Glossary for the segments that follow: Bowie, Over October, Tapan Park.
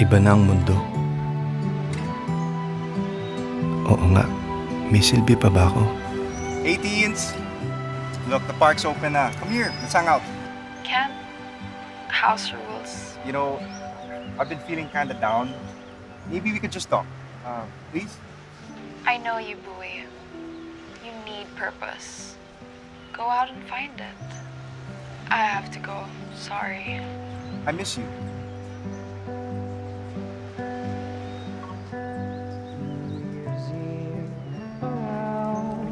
Iba na ang mundo. Oo nga, may silbi pa ba ako? Ateens! Look, the park's open na. Come here, let's hang out. Can't. House rules. You know, I've been feeling kinda down. Maybe we could just talk. Please? I know you, Bowie. You need purpose. Go out and find it. I have to go. Sorry. I miss you.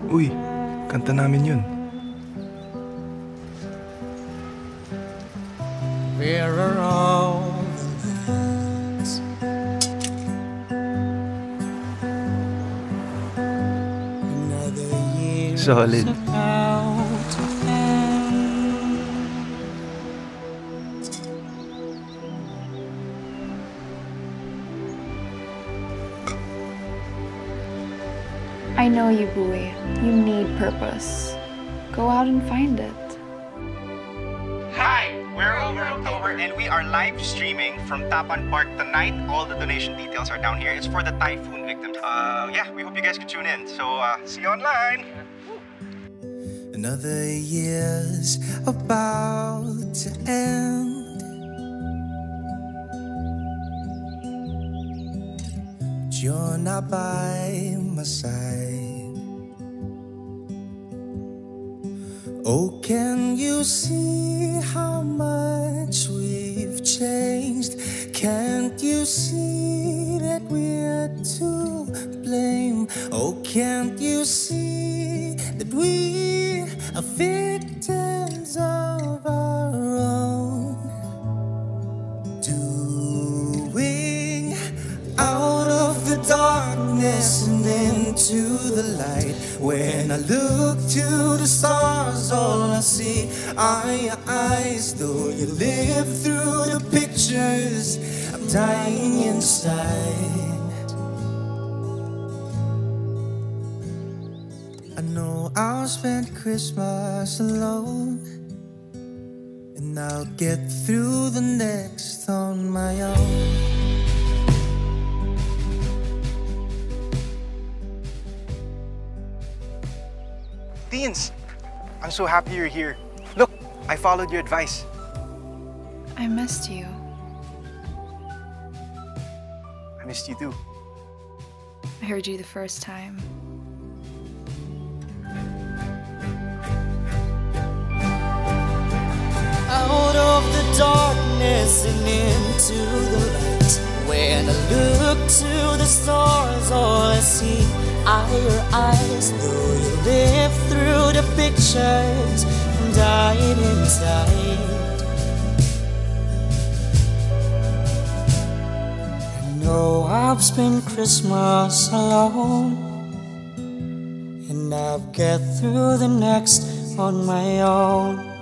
Uy, kanta namin yun. Where are all the things another year is about to end? I know you, Bowie. You need purpose. Go out and find it. Hi! We're OverOctober and we are live streaming from Tapan Park tonight. All the donation details are down here. It's for the typhoon victims. Yeah, we hope you guys can tune in. So, see you online! Another year's about to end, but you're not by my side. Oh, can you see how much we've changed? Can't you see that we're to blame? Oh, can't you see that we are victims of our own doing? Out of the darkness and into the light. When I look to the stars, all I see are your eyes. Though you live through the pictures, I'm dying inside. I know I'll spend Christmas alone, and I'll get through the next on my own. Teens, I'm so happy you're here. Look, I followed your advice. I missed you. I missed you too. I heard you the first time. Out of the darkness and into the light. When I look to the stars, all I see are your eyes. Though you live through the pictures, I'm dying inside. I know I've spent Christmas alone, and I'll get through the next on my own.